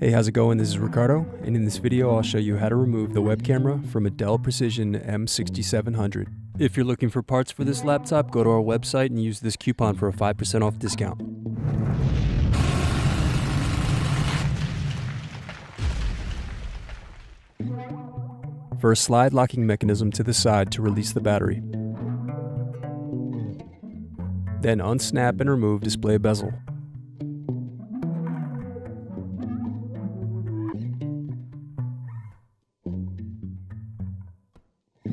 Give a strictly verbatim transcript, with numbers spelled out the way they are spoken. Hey, how's it going? This is Ricardo, and in this video I'll show you how to remove the web camera from a Dell Precision M sixty-seven hundred. If you're looking for parts for this laptop, go to our website and use this coupon for a five percent off discount. First, slide locking mechanism to the side to release the battery. Then unsnap and remove display bezel.